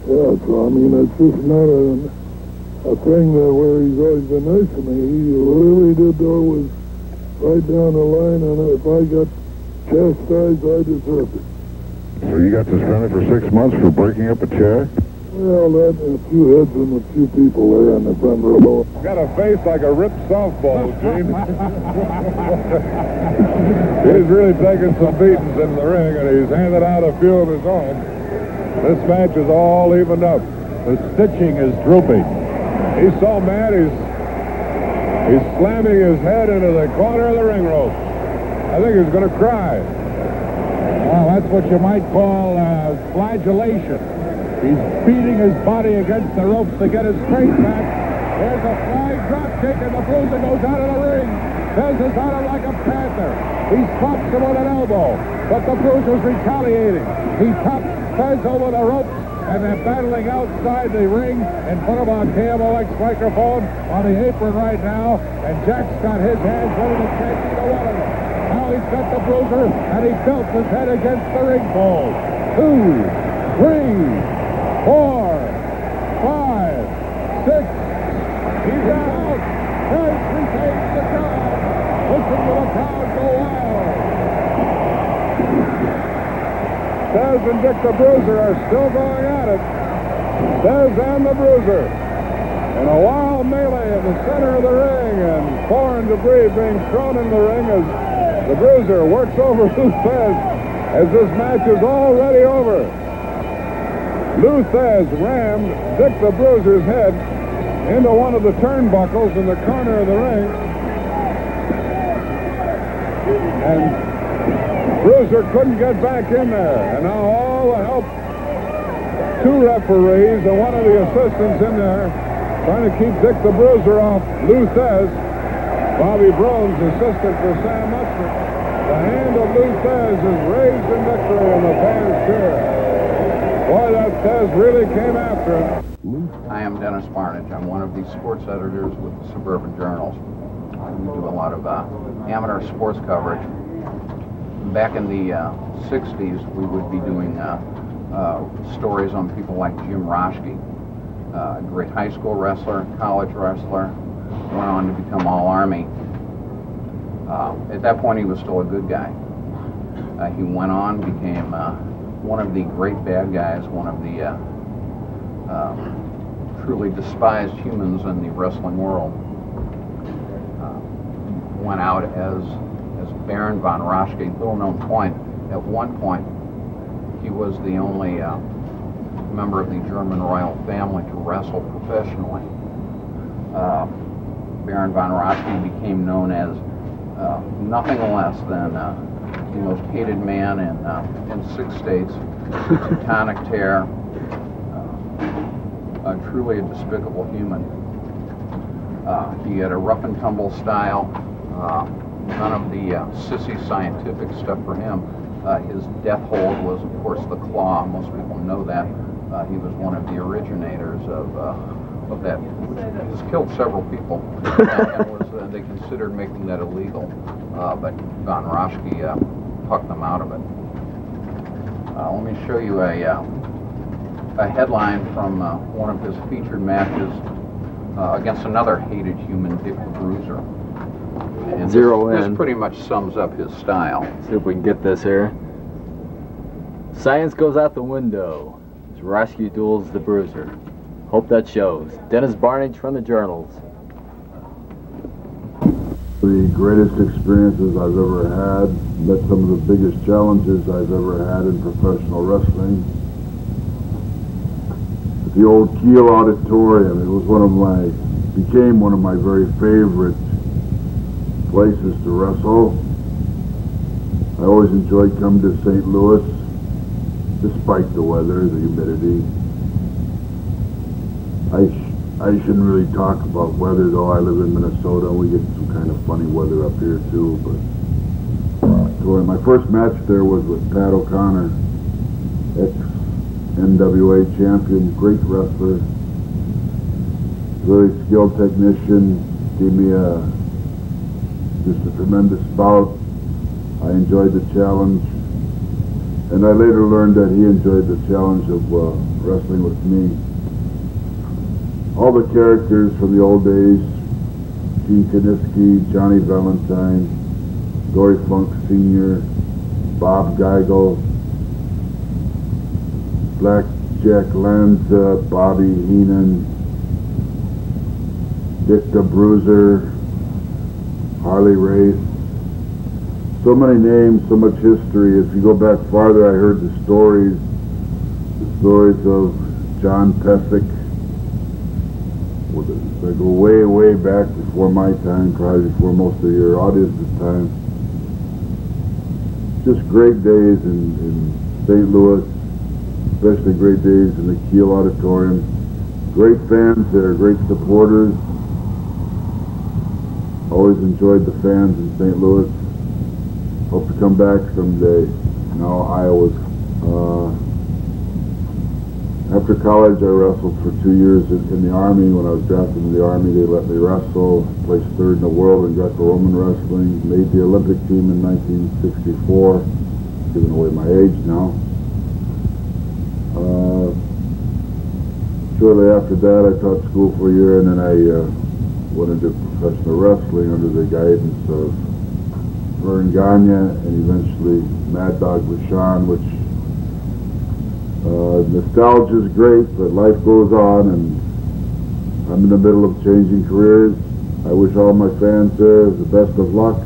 Yeah, so I mean, it's just not a thing that where he's always been nice to me. He really did, though, was right down the line, and if I got chastised, I deserved it. So you got suspended for 6 months for breaking up a chair? Well, that and a few heads and a few people there in the front row. Got a face like a ripped softball, Gene. He's really taken some beatings in the ring, and he's handed out a few of his own. This match is all evened up. The stitching is droopy. He's so mad, he's slamming his head into the corner of the ring rope. I think he's going to cry. Well, that's what you might call flagellation. He's beating his body against the ropes to get his strength back. There's a flying drop kick, and the Bruiser goes out of the ring. Thez is on him like a panther. He stops him with an elbow, but the Bruiser's retaliating. He tops Thez over the ropes, and they're battling outside the ring in front of our KMOX microphone on the apron right now. And Jack's got his hands ready to take either one of them. Now he's got the Bruiser, and he belts his head against the ring pole. 2, 3, 4, 5, 6. He's out. Thez retains the job. Listen to the crowd go wild. Thez and Dick the Bruiser are still going at it. Thez and the Bruiser in a wild melee in the center of the ring, and foreign debris being thrown in the ring as the Bruiser works over Lou Thesz as this match is already over. Lou Thesz rammed Dick the Bruiser's head into one of the turnbuckles in the corner of the ring. And Bruiser couldn't get back in there. And now all the help, 2 referees and one of the assistants in there trying to keep Dick the Bruiser off Lou Thesz. Bobby Brown's assistant for Sam Muchnick. The hand of Lou Thesz is raised in victory in the fans' chair. Boy, that Thez really came after him. I am Dennis Barnidge. I'm one of the sports editors with the Suburban Journals. We do a lot of amateur sports coverage. Back in the 60s, we would be doing stories on people like Jim Roschke, a great high school wrestler, college wrestler, went on to become All-Army. At that point, he was still a good guy. He went on, became one of the great bad guys, one of the truly despised humans in the wrestling world. Went out as as Baron von Roschke. Little known point, at one point he was the only member of the German royal family to wrestle professionally. Baron von Roschke became known as nothing less than the most hated man in 6 states, Teutonic terror, truly a despicable human. He had a rough and tumble style. None of the sissy scientific stuff for him. His death hold was, of course, the claw. Most people know that. He was one of the originators of that, which has killed several people. And was, they considered making that illegal, but von Roschke plucked them out of it. Let me show you a headline from one of his featured matches against another hated human, Dick Bruiser. And this pretty much sums up his style. Let's see if we can get this here. Science goes out the window as Roschke duels the Bruiser. Hope that shows. Dennis Barnage from the Journals. The greatest experiences I've ever had, met some of the biggest challenges I've ever had in professional wrestling. At the old Kiel Auditorium, it was became one of my very favorite places to wrestle. I always enjoyed coming to St. Louis, despite the weather, the humidity. I shouldn't really talk about weather, though. I live in Minnesota. We get some kind of funny weather up here, too. But my first match there was with Pat O'Connor, ex-NWA champion, great wrestler, very skilled technician, gave me just a tremendous bout. I enjoyed the challenge, and I later learned that he enjoyed the challenge of wrestling with me. All the characters from the old days, Gene Kiniski, Johnny Valentine, Dory Funk Sr., Bob Geigel, Black Jack Lanza, Bobby Heenan, Dick the Bruiser, Harley Race. So many names, so much history. If you go back farther, I heard the stories of John Pesek. I go way, way back before my time, probably before most of your audience's time. Just great days in St. Louis, especially great days in the Kiel Auditorium. Great fans there, great supporters. Always enjoyed the fans in St. Louis. Hope to come back someday. Now, Iowa's. After college, I wrestled for 2 years in the Army. When I was drafted into the Army, they let me wrestle. Placed third in the world in Greco-Roman wrestling. Made the Olympic team in 1964. Giving away my age now. Shortly after that, I taught school for a year, and then I went into professional wrestling under the guidance of Vern Gagne and eventually Mad Dog Vachon, which nostalgia is great, but life goes on, and I'm in the middle of changing careers. I wish all my fans there the best of luck.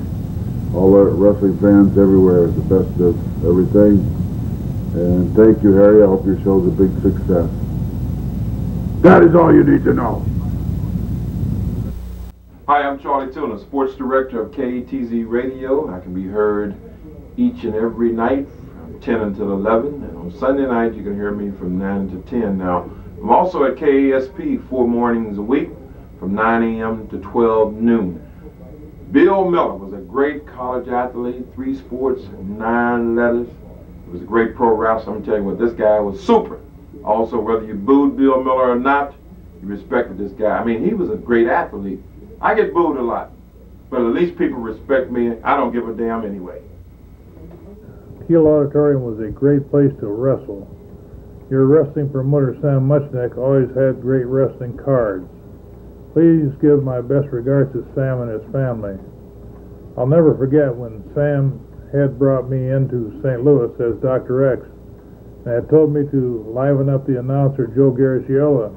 All the wrestling fans everywhere, the best of everything. And thank you, Harry. I hope your show's a big success. That is all you need to know. Hi, I'm Charlie Tuna, sports director of KETZ Radio. I can be heard each and every night, 10 until 11, and on Sunday night you can hear me from 9 to 10. Now, I'm also at KASP 4 mornings a week from 9 a.m. to 12 noon. Bill Miller was a great college athlete, 3 sports, 9 letters. He was a great pro wrestler. I'm telling you what, this guy was super. Also, whether you booed Bill Miller or not, you respected this guy. I mean, he was a great athlete. I get booed a lot, but at least people respect me. I don't give a damn anyway. Kiel Auditorium was a great place to wrestle. Your wrestling promoter, Sam Muchnick, always had great wrestling cards. Please give my best regards to Sam and his family. I'll never forget when Sam had brought me into St. Louis as Dr. X and had told me to liven up the announcer, Joe Garciola.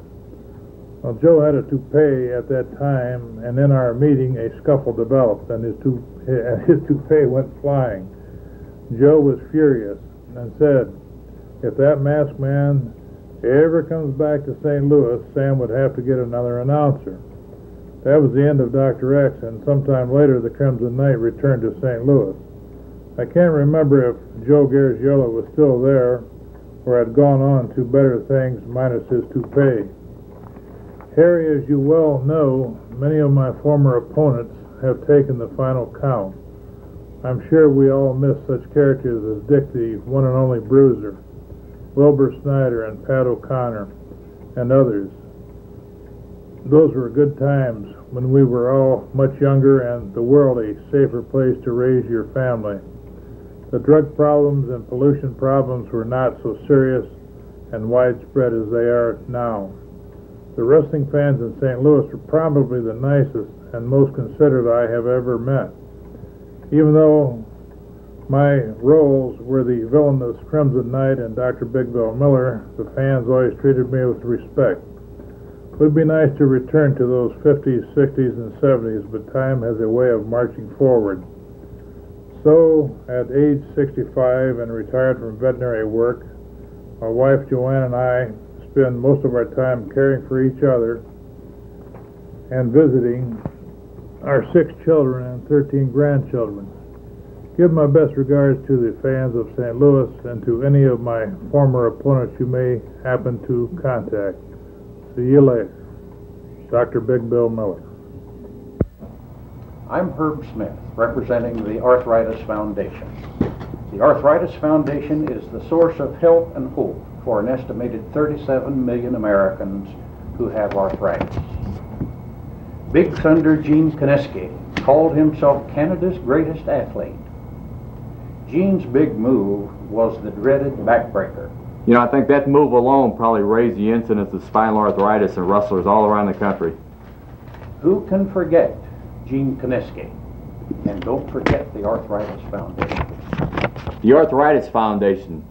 Well, Joe had a toupee at that time, and in our meeting, a scuffle developed, and his toupee went flying. Joe was furious and said, if that masked man ever comes back to St. Louis, Sam would have to get another announcer. That was the end of Dr. X, and sometime later, the Crimson Knight returned to St. Louis. I can't remember if Joe Garagiola was still there or had gone on to better things minus his toupee. Harry, as you well know, many of my former opponents have taken the final count. I'm sure we all miss such characters as Dick the One and Only Bruiser, Wilbur Snyder, and Pat O'Connor, and others. Those were good times when we were all much younger and the world a safer place to raise your family. The drug problems and pollution problems were not so serious and widespread as they are now. The wrestling fans in St. Louis were probably the nicest and most considerate I have ever met. Even though my roles were the villainous Crimson Knight and Dr. Big Bill Miller, the fans always treated me with respect. It would be nice to return to those 50s, 60s, and 70s, but time has a way of marching forward. So, at age 65 and retired from veterinary work, my wife Joanne and I spend most of our time caring for each other and visiting our 6 children and 13 grandchildren. Give my best regards to the fans of St. Louis and to any of my former opponents you may happen to contact. See you later. Dr. Big Bill Miller. I'm Herb Smith, representing the Arthritis Foundation. The Arthritis Foundation is the source of help and hope for an estimated 37 million Americans who have arthritis. Big Thunder Gene Kiniski called himself Canada's greatest athlete. Gene's big move was the dreaded backbreaker. You know, I think that move alone probably raised the incidence of spinal arthritis in wrestlers all around the country. Who can forget Gene Kiniski? And don't forget the Arthritis Foundation. The Arthritis Foundation,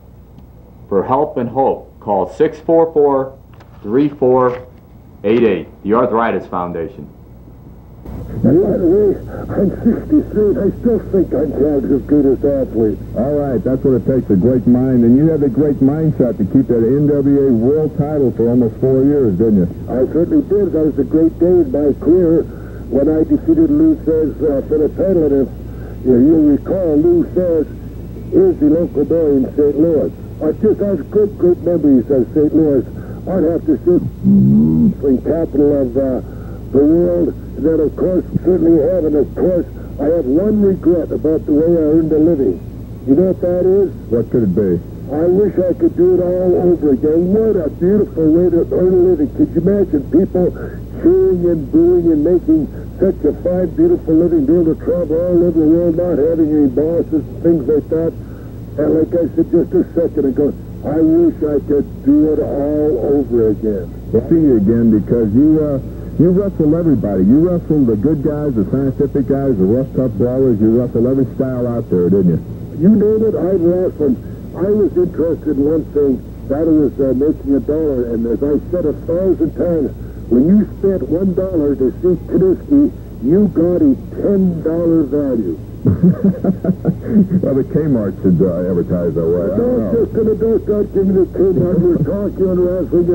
for help and hope, call 644-3488, the Arthritis Foundation. I'm 63 and I still think I'm God's greatest athlete. All right, that's what it takes, a great mind. And you had a great mindset to keep that NWA world title for almost 4 years, didn't you? I certainly did. That was a great day in my career when I defeated Lou Thesz for the title. And if you recall, Lou Thesz is the local boy in St. Louis. I just have good memories of St. Louis. I'd have to sit in capital of the world. And then, of course, certainly have. And, of course, I have one regret about the way I earned a living. You know what that is? What could it be? I wish I could do it all over again. What a beautiful way to earn a living. Could you imagine people cheering and booing and making such a fine, beautiful living, being able to travel all over the world, not having any bosses and things like that? And like I said just a second ago, I wish I could do it all over again. We'll see you again, because you wrestle everybody. You wrestle the good guys, the scientific guys, the rough, tough blowers. You wrestle every style out there, didn't you? You name it, I wrestled. I was interested in one thing. That was making a dollar. And as I said 1,000 times, when you spent $1 to see Kiniski, you got a $10 value. Well, the Kmart should advertise that way. Don't give me the Kmart. We're talking on wrestling.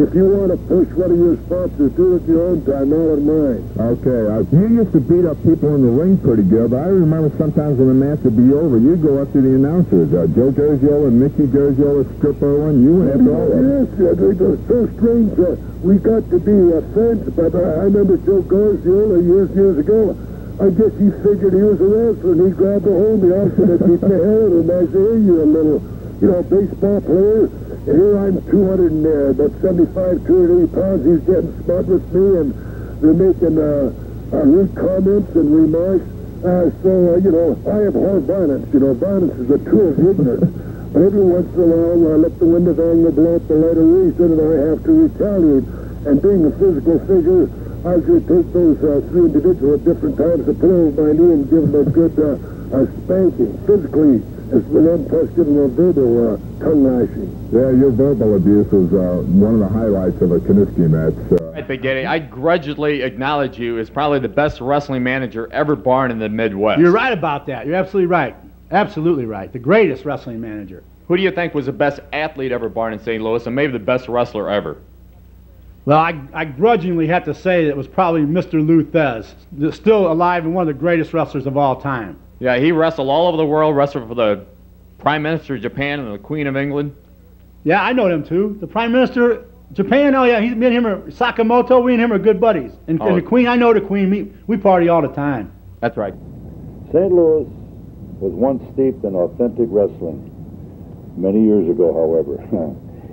If you want to push one of your sponsors, do it your own time, not on mine. Okay. You used to beat up people in the ring pretty good, but I remember sometimes when the match would be over, you'd go up to the announcers. Joe Garagiola, Mickey Garagiola, Skip Owen, you went after all that. Yes, it was so strange. We got to be friends, but I remember Joe Garagiola years ago. I guess he figured he was a wrestler, and he grabbed a hold of me. I said, I beat the hell out of him. I said, hey, you're a little, baseball player. And here I'm 275, 280 pounds. He's getting smart with me, and they're making rude comments and remarks. I abhor violence. Violence is a tool of ignorance. But every once in a while, I let the window down, they blow up the light of reason, and I have to retaliate. And being a physical figure, I should take those 3 individuals at different times to put over my knee and give them a good spanking, physically, as well as verbal tongue lashing. Yeah, your verbal abuse was one of the highlights of a Kiniski match. Right Big Daddy, I grudgingly acknowledge you as probably the best wrestling manager ever born in the Midwest. You're right about that. You're absolutely right. Absolutely right. The greatest wrestling manager. Who do you think was the best athlete ever born in St. Louis and maybe the best wrestler ever? Well, I grudgingly have to say that it was probably Mr. Lou Thesz, still alive and one of the greatest wrestlers of all time. Yeah, he wrestled all over the world, wrestled for the Prime Minister of Japan and the Queen of England. Yeah, I know them too. The Prime Minister Japan, oh yeah, me and him are Sakamoto, we and him are good buddies. And, and the Queen, I know the Queen, we party all the time. That's right. St. Louis was once steeped in authentic wrestling. Many years ago, however.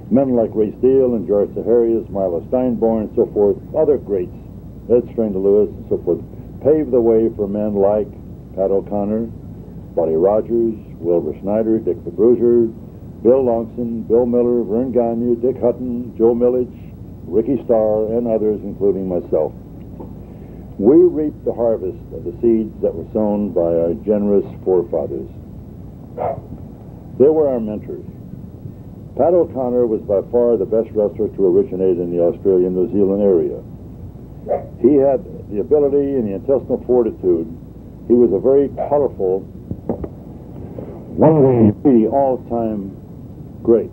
Men like Ray Steele and George Zaharias, Marla Steinborn, and so forth, other greats, Ed Strain to Lewis, and so forth, paved the way for men like Pat O'Connor, Buddy Rogers, Wilbur Snyder, Dick the Bruiser, Bill Longson, Bill Miller, Vern Gagne, Dick Hutton, Joe Millage, Ricky Starr, and others, including myself. We reaped the harvest of the seeds that were sown by our generous forefathers. They were our mentors. Pat O'Connor was by far the best wrestler to originate in the Australian-New Zealand area. He had the ability and the intestinal fortitude. He was a very colorful, one of the all-time greats.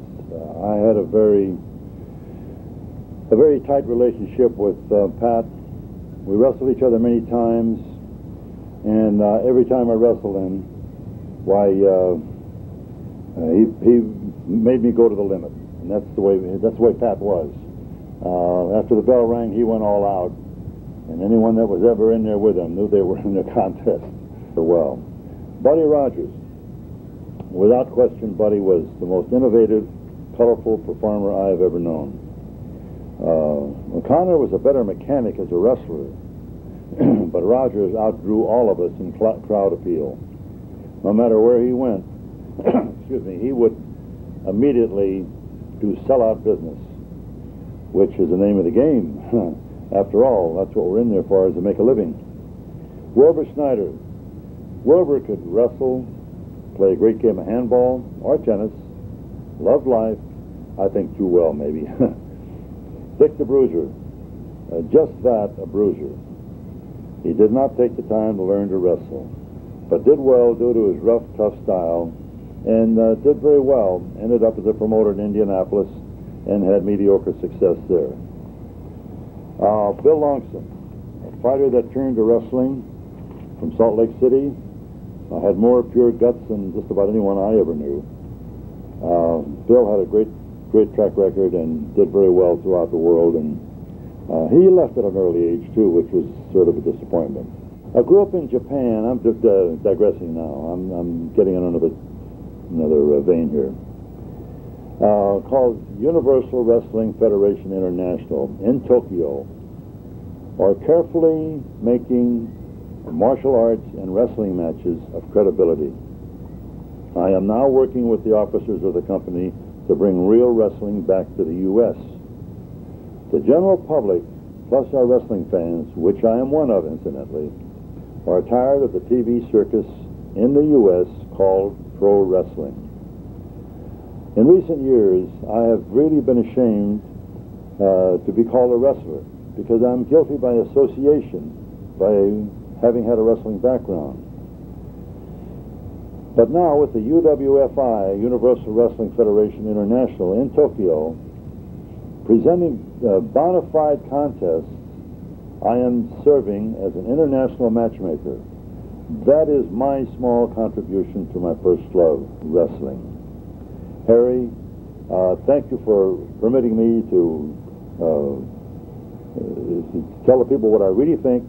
I had a very tight relationship with Pat. We wrestled each other many times, and every time I wrestled him, why, he made me go to the limit, and that's the way Pat was. After the bell rang, he went all out, and anyone that was ever in there with him knew they were in the contest. Well, Buddy Rogers, without question, Buddy was the most innovative, colorful performer I've ever known. O'Connor was a better mechanic as a wrestler, but Rogers outdrew all of us in crowd appeal. No matter where he went, excuse me, he would immediately do sell-out business, which is the name of the game. After all, that's what we're in there for, is to make a living. Wilbur Snyder. Wilbur could wrestle, play a great game of handball or tennis, loved life, I think too well, maybe. Dick the Bruiser. Just that, a bruiser. He did not take the time to learn to wrestle, but did well due to his rough, tough style, and did very well, ended up as a promoter in Indianapolis and had mediocre success there. Bill Longson, a fighter that turned to wrestling from Salt Lake City, had more pure guts than just about anyone I ever knew. Bill had a great track record and did very well throughout the world, and he left at an early age too, which was sort of a disappointment. I grew up in Japan. I'm just digressing now. I'm getting in another vein here, called Universal Wrestling Federation International in Tokyo, are carefully making martial arts and wrestling matches of credibility. I am now working with the officers of the company to bring real wrestling back to the U.S. The general public, plus our wrestling fans, which I am one of incidentally, are tired of the TV circus in the U.S. called pro wrestling. In recent years, I have really been ashamed to be called a wrestler, because I'm guilty by association, by having had a wrestling background. But now with the UWFI, Universal Wrestling Federation International in Tokyo, presenting bona fide contests, I am serving as an international matchmaker. That is my small contribution to my first love, wrestling. Harry, thank you for permitting me to tell the people what I really think,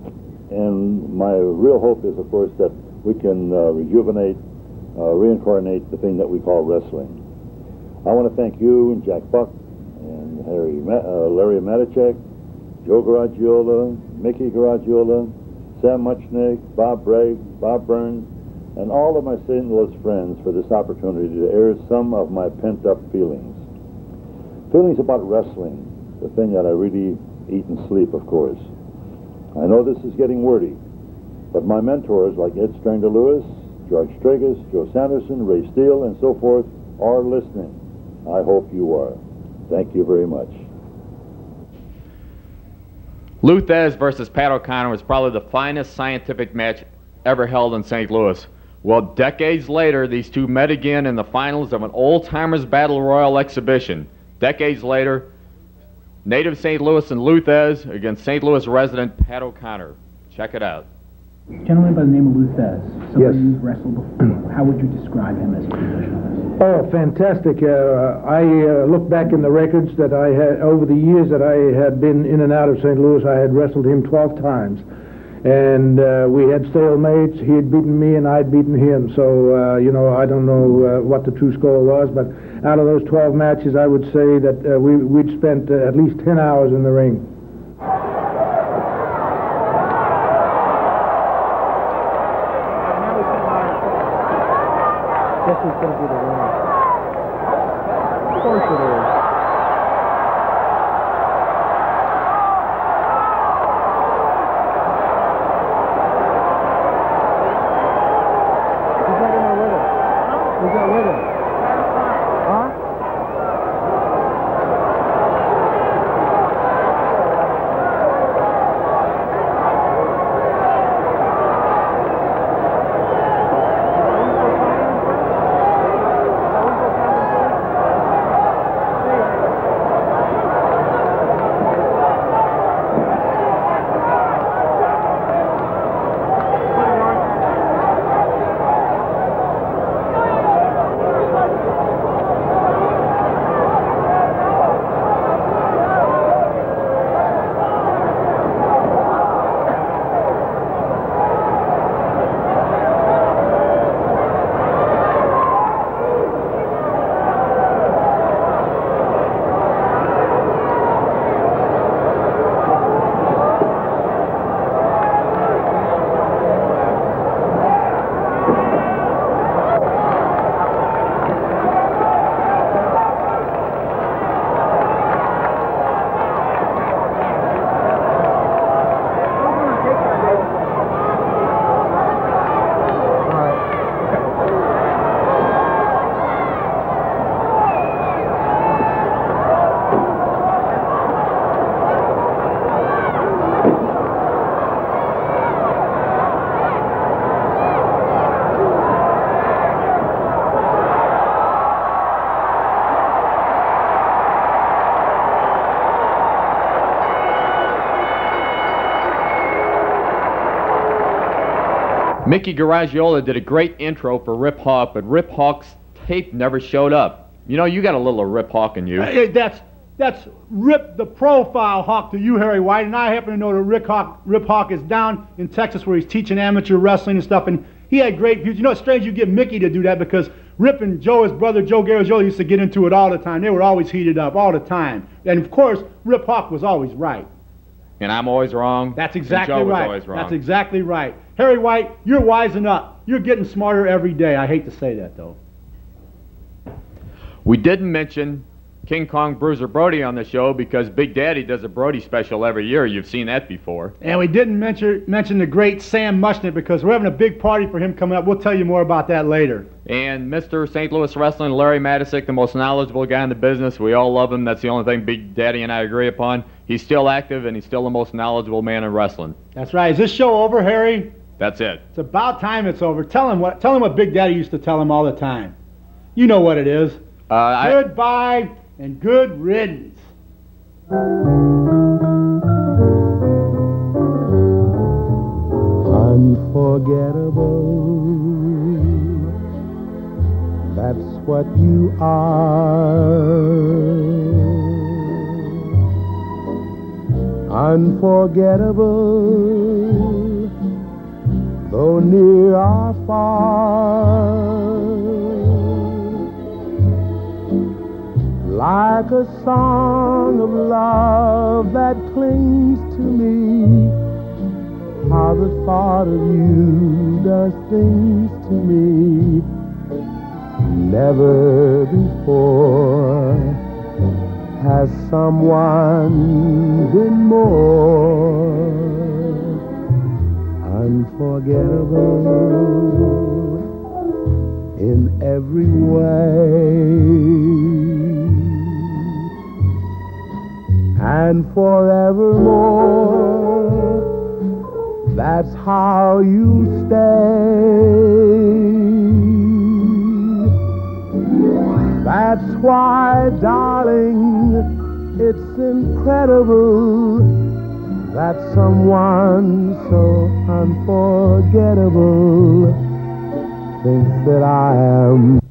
and my real hope is, of course, that we can rejuvenate, reincarnate the thing that we call wrestling. I want to thank you and Jack Buck and Larry Matichek, Joe Garagiola, Mickey Garagiola, Sam Muchnick, Bob Bragg, Bob Burns, and all of my St. Louis friends for this opportunity to air some of my pent-up feelings. Feelings about wrestling, the thing that I really eat and sleep, of course. I know this is getting wordy, but my mentors like Ed Stranger Lewis, George Stragus, Joe Sanderson, Ray Steele, and so forth are listening. I hope you are. Thank you very much. Lou Thesz versus Pat O'Connor was probably the finest scientific match ever held in St. Louis. Well, decades later, these two met again in the finals of an old-timers battle royal exhibition. Decades later, native St. Louis and Lou Thesz against St. Louis resident Pat O'Connor. Check it out. Gentleman by the name of Lou Thesz, somebody you've wrestled before. How would you describe him as a professional? Oh, fantastic. I look back in the records that I had, over the years that I had been in and out of St. Louis, I had wrestled him 12 times. And we had stalemates. He had beaten me and I'd beaten him. So, you know, I don't know what the true score was, but out of those 12 matches, I would say that we'd spent at least 10 hours in the ring. This is going to be the winner. Of course it is. Who's not going to win it? Who's going to win it? Huh? Mickey Garagiola did a great intro for Rip Hawk, but Rip Hawk's tape never showed up. You know, you got a little of Rip Hawk in you. Hey, that's Rip the Profile Hawk to you, Harry White, and I happen to know that Rip Hawk is down in Texas where he's teaching amateur wrestling and stuff, and he had great views. You know, it's strange you get Mickey to do that because Rip and Joe, his brother Joe Garagiola, used to get into it all the time. They were always heated up all the time. And, of course, Rip Hawk was always right. And I'm always wrong. That's exactly right. That's exactly right. Harry White, you're wising up. You're getting smarter every day. I hate to say that, though. We didn't mention King Kong Bruiser Brody on the show because Big Daddy does a Brody special every year. You've seen that before. And we didn't mention the great Sam Muchnick because we're having a big party for him coming up. We'll tell you more about that later. And Mr. St. Louis Wrestling, Larry Madisick, the most knowledgeable guy in the business. We all love him. That's the only thing Big Daddy and I agree upon. He's still active and he's still the most knowledgeable man in wrestling. That's right. Is this show over, Harry? That's it. It's about time it's over. Tell him what Big Daddy used to tell him all the time. You know what it is. Goodbye. And good riddance. Unforgettable, that's what you are. Unforgettable, though near or far. Like a song of love that clings to me, how the thought of you does things to me. Never before has someone been more unforgettable in every way. and forevermore. That's how you stay. That's why, darling, it's incredible that someone so unforgettable thinks that I am.